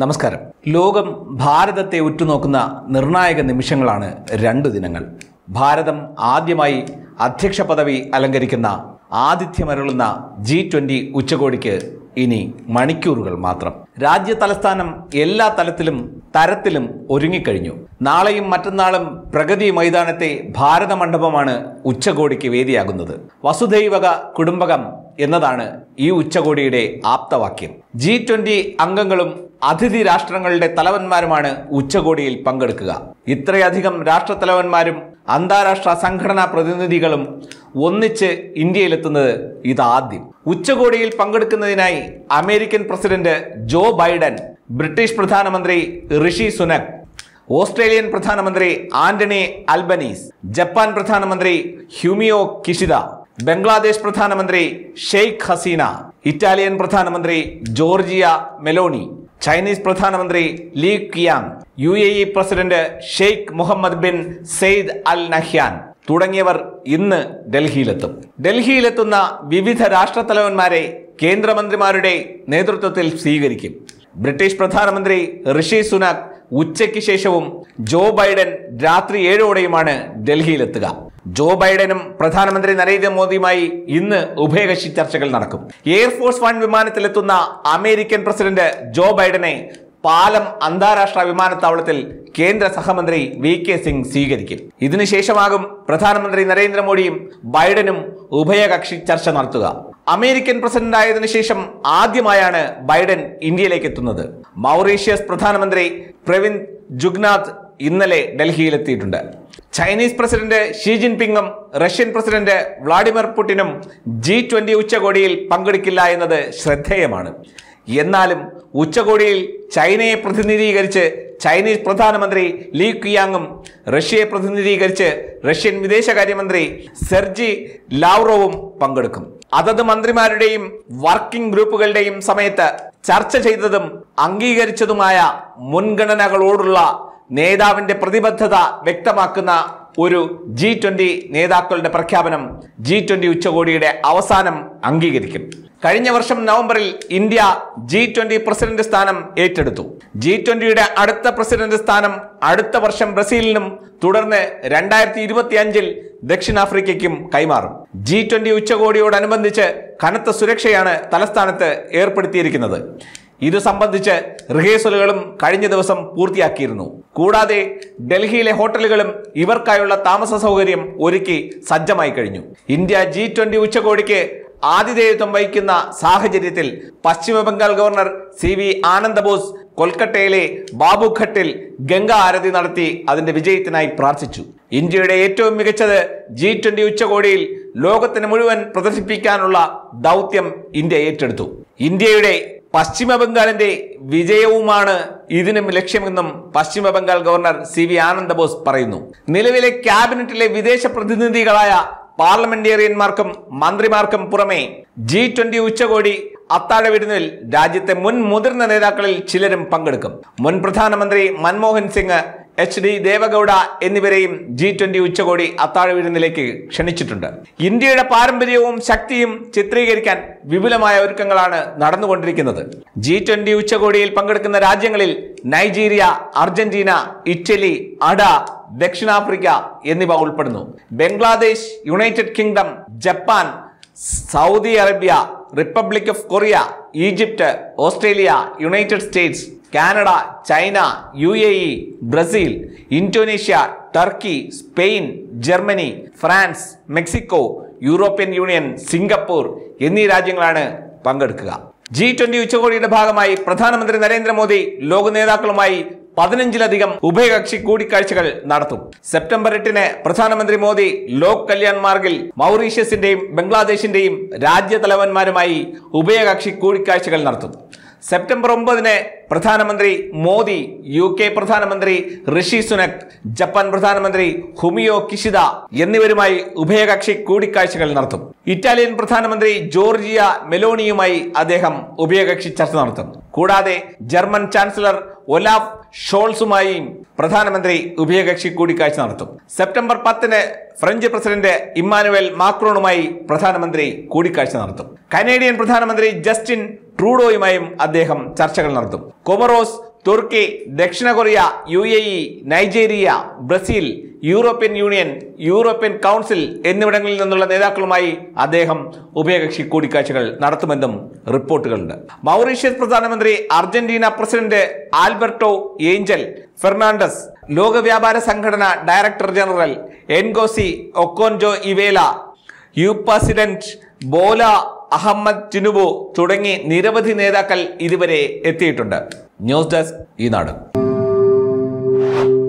നമസ്കാരം. ലോകം ഭാരതത്തെ ഉറ്റുനോക്കുന്ന നിർണായക നിമിഷങ്ങളാണ് രണ്ടു ദിനങ്ങൾ. ഭാരതം ആദ്യമായി അധ്യക്ഷ പദവി അലങ്കരിക്കുന്ന ആതിഥ്യമരുളുന്ന G20 ഉച്ചകോടിക്ക് ഇനി മണിക്കൂറുകൾ മാത്രം. രാജ്യ തലസ്ഥാനം എല്ലാ തലത്തിലും തരത്തിലും ഒരുങ്ങിക്കഴിഞ്ഞു. നാളെയും മറ്റന്നാളും പ്രഗതി മൈതാനത്തെ ഭാരത മണ്ഡപമാണ് ഉച്ചകോടിക്ക് വേദിയാകുന്നത്. വസുധൈവക കുടുംബകം എന്നതാണ് ഈ ഉച്ചകോടിയുടെ ആപ്തവാക്യം. G20 അംഗങ്ങളും അതിഥി രാഷ്ട്രങ്ങളുടെ തലവന്മാരുമാണ് ഉച്ചകോടിയിൽ പങ്കെടുക്കുക. ഇത്രയധികം രാഷ്ട്രത്തലവന്മാരും അന്താരാഷ്ട്ര സംഘടനാ പ്രതിനിധികളും ഒന്നിച്ച് ഇന്ത്യയിലെത്തുന്നത് ഇതാദ്യം. ഉച്ചകോടിയിൽ പങ്കെടുക്കുന്നതിനായി American president Joe Biden, British പ്രധാനമന്ത്രി ഋഷി സുനക്, ഓസ്ട്രേലിയൻ പ്രധാനമന്ത്രി ആന്റണി അൽബനീസ്, ജപ്പാൻ പ്രധാനമന്ത്രി ഹ്യൂമിയോ കിഷിദ, ബംഗ്ലാദേശ് പ്രധാനമന്ത്രി ഷെയ്ഖ് ഹസീന, ഇറ്റാലിയൻ പ്രധാനമന്ത്രി ജോർജിയ മെലോണി, ചൈനീസ് പ്രധാനമന്ത്രി Li Qiang, UAE president Sheikh Muhammad bin Zayed Al Nahyan തുടങ്ങിയവർ ഇന്ന് ഡൽഹിയിലെത്തും. ഡൽഹിയിലെത്തുന്ന വിവിധ രാഷ്ട്രത്തലവന്മാരെ കേന്ദ്രമന്ത്രിമാരുടെ നേതൃത്വത്തിൽ സ്വീകരിക്കും. ബ്രിട്ടീഷ് പ്രധാനമന്ത്രി ഋഷി സുനാക് ഉച്ചയ്ക്ക് ശേഷവും ജോ ബൈഡൻ രാത്രി 7 ഡൽഹിയിലെത്തുക. ജോ ബൈഡനും പ്രധാനമന്ത്രി നരേന്ദ്രമോദിയുമായി ഇന്ന് ഉഭയകക്ഷി ചർച്ചകൾ നടക്കും. എയർഫോഴ്സ് വൺ വിമാനത്തിലെത്തുന്ന അമേരിക്കൻ പ്രസിഡന്റ് ജോ ബൈഡനെ പാലം അന്താരാഷ്ട്ര വിമാനത്താവളത്തിൽ കേന്ദ്ര സഹമന്ത്രി VK സിംഗ് സ്വീകരിക്കും. ഇതിനുശേഷമാകും പ്രധാനമന്ത്രി നരേന്ദ്രമോദിയും ബൈഡനും ഉഭയകക്ഷി ചർച്ച നടത്തുക. അമേരിക്കൻ പ്രസിഡന്റായതിനു ശേഷം ആദ്യമായാണ് ബൈഡൻ ഇന്ത്യയിലേക്ക് എത്തുന്നത്. മൗറീഷ്യസ് പ്രധാനമന്ത്രി പ്രവിന്ദ് ജുഗ്നാഥ് ഇന്നലെ ഡൽഹിയിലെത്തിയിട്ടുണ്ട്. ചൈനീസ് പ്രസിഡന്റ് ഷി ജിൻപിങ്ങും റഷ്യൻ പ്രസിഡന്റ് വ്ളാഡിമിർ പുടിനും G20 ഉച്ചകോടിയിൽ പങ്കെടുക്കില്ല എന്നത് ശ്രദ്ധേയമാണ്. എന്നാലും ഉച്ചകോടിയിൽ ചൈനയെ പ്രതിനിധീകരിച്ച് ചൈനീസ് പ്രധാനമന്ത്രി ലീ ക്വിയാങ്ങും റഷ്യയെ പ്രതിനിധീകരിച്ച് റഷ്യൻ വിദേശകാര്യമന്ത്രി സെർജി ലാവ്റോവും പങ്കെടുക്കും. അതത് മന്ത്രിമാരുടെയും വർക്കിംഗ് ഗ്രൂപ്പുകളുടെയും സമയത്ത് ചർച്ച ചെയ്തതും അംഗീകരിച്ചതുമായ മുൻഗണനകളോടുള്ള നേതാവിന്റെ പ്രതിബദ്ധത വ്യക്തമാക്കുന്ന ഒരു G20 നേതാക്കളുടെ പ്രഖ്യാപനം G20 ഉച്ചകോടിയുടെ അവസാനം അംഗീകരിക്കും. കഴിഞ്ഞ വർഷം നവംബറിൽ ഇന്ത്യ G20 പ്രസിഡന്റ് സ്ഥാനം ഏറ്റെടുത്തു. G20യുടെ അടുത്ത പ്രസിഡന്റ് സ്ഥാനം അടുത്ത വർഷം ബ്രസീലിനും തുടർന്ന് 2025 ദക്ഷിണാഫ്രിക്കയ്ക്കും കൈമാറും. G20 ഉച്ചകോടിയോടനുബന്ധിച്ച് കനത്ത സുരക്ഷയാണ് തലസ്ഥാനത്ത് ഏർപ്പെടുത്തിയിരിക്കുന്നത്. ഇതു സംബന്ധിച്ച് റിഹേഴ്സലുകളും കഴിഞ്ഞ ദിവസം പൂർത്തിയാക്കിയിരുന്നു. കൂടാതെ ഡൽഹിയിലെ ഹോട്ടലുകളും ഇവർക്കായുള്ള താമസ സൗകര്യം ഒരുക്കി സജ്ജമായി കഴിഞ്ഞു. ഇന്ത്യ G20 ഉച്ചകോടിക്ക് ആതിഥേയത്വം വഹിക്കുന്ന സാഹചര്യത്തിൽ പശ്ചിമബംഗാൾ ഗവർണർ CV ആനന്ദ ബോസ് കൊൽക്കത്തയിലെ ബാബുഘട്ടിൽ ഗംഗാ ആരതി നടത്തി അതിന്റെ വിജയത്തിനായി പ്രാർത്ഥിച്ചു. ഇന്ത്യയുടെ ഏറ്റവും മികച്ചത് G20 ഉച്ചകോടിയിൽ ലോകത്തിന് മുഴുവൻ പ്രദർശിപ്പിക്കാനുള്ള ദൗത്യം ഇന്ത്യ ഏറ്റെടുത്തു. ഇന്ത്യയുടെ പശ്ചിമബംഗാളിന്റെ വിജയവുമാണ് ഇതിനും ലക്ഷ്യമെന്നും പശ്ചിമബംഗാൾ ഗവർണർ CV ആനന്ദ ബോസ് പറയുന്നു. നിലവിലെ ക്യാബിനറ്റിലെ വിദേശ പ്രതിനിധികളായ പാർലമെന്റേറിയന്മാർക്കും മന്ത്രിമാർക്കും പുറമെ G20 ഉച്ചകോടി അത്താഴ വിരുന്നിൽ രാജ്യത്തെ മുൻ മുതിർന്ന നേതാക്കളിൽ ചിലരും പങ്കെടുക്കും. മുൻ പ്രധാനമന്ത്രി മൻമോഹൻ സിംഗ്, HD ദേവഗൌഡ എന്നിവരെയും G20 ഉച്ചകോടി അത്താഴ വിരുന്നിലേക്ക് ക്ഷണിച്ചിട്ടുണ്ട്. ഇന്ത്യയുടെ പാരമ്പര്യവും ശക്തിയും ചിത്രീകരിക്കാൻ വിപുലമായ ഒരുക്കങ്ങളാണ് നടന്നുകൊണ്ടിരിക്കുന്നത്. G20 ഉച്ചകോടിയിൽ പങ്കെടുക്കുന്ന രാജ്യങ്ങളിൽ നൈജീരിയ, അർജന്റീന, ഇറ്റലി, ദക്ഷിണാഫ്രിക്ക എന്നിവ ഉൾപ്പെടുന്നു. Bangladesh, United Kingdom, Japan, Saudi Arabia, Republic of Korea, Egypt, Australia, United States, Canada, China, UAE, Brazil, Indonesia, Turkey, Spain, Germany, France, Mexico, European Union, Singapore എന്നീ രാജ്യങ്ങളാണ് പങ്കെടുക്കുക. G20 ഉച്ചകോടിയുടെ ഭാഗമായി പ്രധാനമന്ത്രി നരേന്ദ്രമോദി ലോക നേതാക്കളുമായി 15ലധികം ഉഭയകക്ഷി കൂടിക്കാഴ്ചകൾ നടത്തും. സെപ്റ്റംബർ 8 പ്രധാനമന്ത്രി മോദി ലോക് കല്യാൺ മാർഗിൽ മൗറീഷ്യസിന്റെയും ബംഗ്ലാദേശിന്റെയും രാജ്യ തലവന്മാരുമായി ഉഭയകക്ഷി കൂടിക്കാഴ്ചകൾ നടത്തും. സെപ്റ്റംബർ 9 പ്രധാനമന്ത്രി മോദി UK പ്രധാനമന്ത്രി ഋഷി സുനക്, ജപ്പാൻ പ്രധാനമന്ത്രി ഹുമിയോ കിഷിദ എന്നിവരുമായി ഉഭയകക്ഷി കൂടിക്കാഴ്ചകൾ നടത്തും. ഇറ്റാലിയൻ പ്രധാനമന്ത്രി ജോർജിയ മെലോണിയുമായി അദ്ദേഹം ഉഭയകക്ഷി ചർച്ച നടത്തും. കൂടാതെ ജർമ്മൻ ചാൻസലർ ഒലാഫ് ഷോൾസുമായും പ്രധാനമന്ത്രി ഉഭയകക്ഷി കൂടിക്കാഴ്ച നടത്തും. സെപ്റ്റംബർ 10-ന് ഫ്രഞ്ച് പ്രസിഡന്റ് ഇമ്മാനുവൽ മാക്രോണുമായി പ്രധാനമന്ത്രി കൂടിക്കാഴ്ച നടത്തും. കനേഡിയൻ പ്രധാനമന്ത്രി ജസ്റ്റിൻ ട്രൂഡോയുമായും അദ്ദേഹം ചർച്ചകൾ നടത്തും. കൊമറോസ്, തുർക്കി, ദക്ഷിണ Korea, UAE, Nigeria, Brazil, European Union, European Council എന്നിവിടങ്ങളിൽ നിന്നുള്ള നേതാക്കളുമായി അദ്ദേഹം ഉഭയകക്ഷി കൂടിക്കാഴ്ചകൾ നടത്തുമെന്നും റിപ്പോർട്ടുകളുണ്ട്. മൗറീഷ്യസ് പ്രധാനമന്ത്രി, Argentina president Alberto Angel Fernandez, ലോകവ്യാപാര സംഘടന director general Ngozi Okonjo Iweala, U president Bola Ahmed Tinubu തുടങ്ങി നിരവധി നേതാക്കൾ ഇതുവരെ എത്തിയിട്ടുണ്ട്. ന്യൂസ് ഡെസ്ക് ഈ നാട്.